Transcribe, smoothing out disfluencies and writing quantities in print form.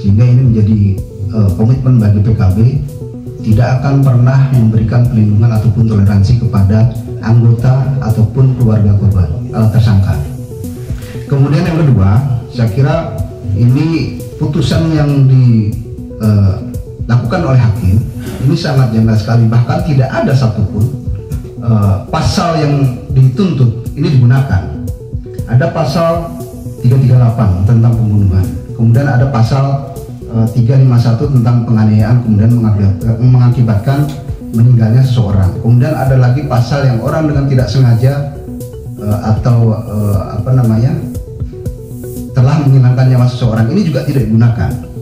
sehingga ini menjadi komitmen bagi PKB tidak akan pernah memberikan pelindungan ataupun toleransi kepada anggota ataupun keluarga korban tersangka. Kemudian yang kedua, saya kira ini putusan yang dilakukan oleh hakim ini sangat janggal sekali, bahkan tidak ada satupun pasal yang dituntut ini digunakan. Ada pasal 338 tentang pembunuhan, kemudian ada pasal 351 tentang penganiayaan kemudian mengakibatkan meninggalnya seseorang, kemudian ada lagi pasal yang orang dengan tidak sengaja atau telah menghilangkan nyawa seseorang, ini juga tidak digunakan.